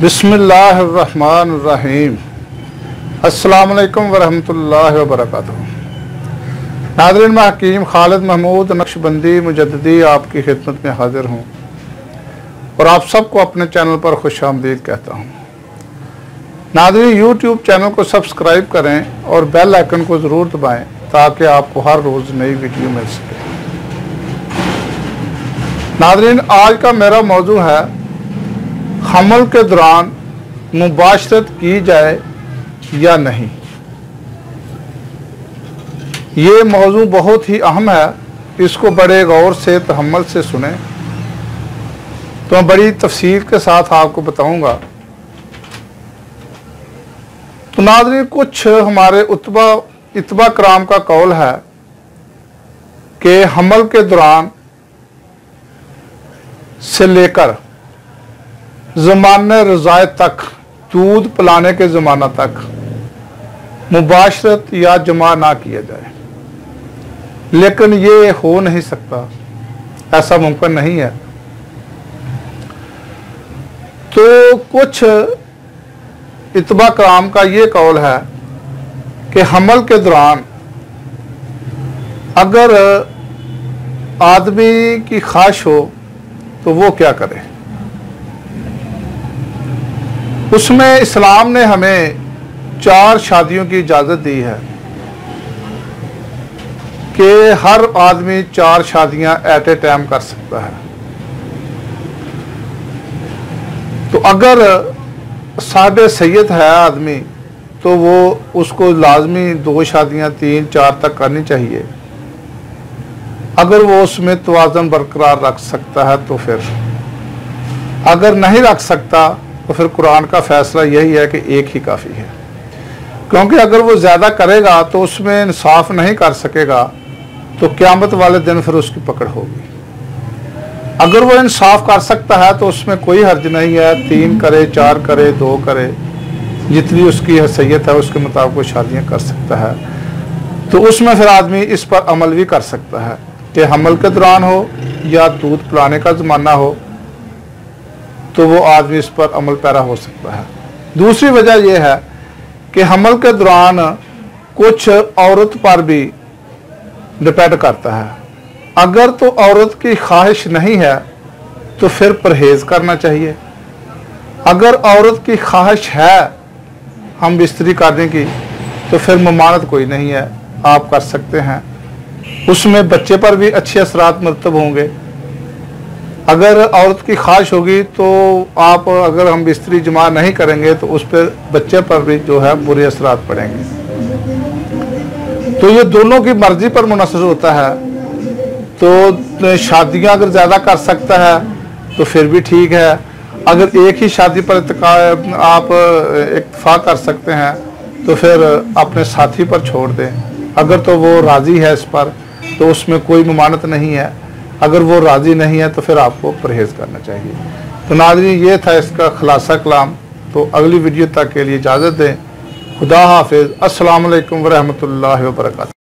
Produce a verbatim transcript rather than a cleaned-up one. बिस्मिल्लाहिर्रहमानिर्रहीम। अस्सलामुअलैकुम वरहमतुल्लाहि वबरकातुहू। नाज़रीन, मैं हकीम खालिद महमूद नक्शबंदी मुजद्ददी आपकी खिदमत में हाजिर हूँ और आप सबको अपने चैनल पर खुश आमदीद कहता हूँ। नाज़रीन, यूट्यूब चैनल को सब्सक्राइब करें और बेल आइकन को ज़रूर दबाएँ ताकि आपको हर रोज़ नई वीडियो मिल सके। नाज़रीन, आज का मेरा मौजू है हमल के दौरान मुबाशरत की जाए या नहीं। ये मौजू बहुत ही अहम है, इसको बड़े गौर से तहम्मल से सुने तो मैं बड़ी तफसील के साथ आपको बताऊंगा। तो नाज़रीन, कुछ हमारे उतबा इतबा कराम का कौल है कि हमल के दौरान से लेकर ज़माने रज़ाए तक, दूध पिलाने के ज़माना तक मुबाशरत या जमा ना किया जाए, लेकिन ये हो नहीं सकता, ऐसा मुमकिन नहीं है। तो कुछ इतबा कराम का ये कौल है कि हमल के दौरान अगर आदमी की ख्वाहिश हो तो वो क्या करे। उसमें इस्लाम ने हमें चार शादियों की इजाज़त दी है कि हर आदमी चार शादियां एट ए टाइम कर सकता है। तो अगर सादे सैयद है आदमी तो वो उसको लाजमी दो शादियां तीन चार तक करनी चाहिए। अगर वो उसमें तवाज़ुन बरकरार रख सकता है तो फिर, अगर नहीं रख सकता तो फिर कुरान का फ़ैसला यही है कि एक ही काफ़ी है, क्योंकि अगर वो ज़्यादा करेगा तो उसमें इंसाफ नहीं कर सकेगा तो क़यामत वाले दिन फिर उसकी पकड़ होगी। अगर वो इंसाफ कर सकता है तो उसमें कोई हर्ज नहीं है, तीन करे चार करे दो करे, जितनी उसकी हैसियत है उसके मुताबिक वो शादियाँ कर सकता है। तो उसमें फिर आदमी इस पर अमल भी कर सकता है कि हमल के दौरान हो या दूध पिलाने का ज़माना हो तो वो आदमी इस पर अमल पैरा हो सकता है। दूसरी वजह यह है कि हमल के दौरान कुछ औरत पर भी डिपेंड करता है। अगर तो औरत की ख्वाहिश नहीं है तो फिर परहेज़ करना चाहिए। अगर औरत की ख्वाहिश है हम बिस्तरी करने की तो फिर ममानत कोई नहीं है, आप कर सकते हैं। उसमें बच्चे पर भी अच्छे असरात मरतब होंगे। अगर औरत की ख्वाहिश होगी तो आप, अगर हम बिस्तरी जमा नहीं करेंगे तो उस पर बच्चे पर भी जो है बुरे असरात पड़ेंगे। तो ये दोनों की मर्जी पर मुनसर होता है। तो शादियां अगर ज़्यादा कर सकता है तो फिर भी ठीक है। अगर एक ही शादी पर आप इत्तफा कर सकते हैं तो फिर अपने साथी पर छोड़ दें। अगर तो वो राज़ी है इस पर तो उसमें कोई ममानत नहीं है, अगर वो राज़ी नहीं है तो फिर आपको परहेज़ करना चाहिए। तो नाज़रीन, ये था इसका ख़ुलासा कलाम। तो अगली वीडियो तक के लिए इजाज़त दें। खुदा हाफिज़। अस्सलामु अलैकुम वरहमतुल्लाहि वबरकातुहू।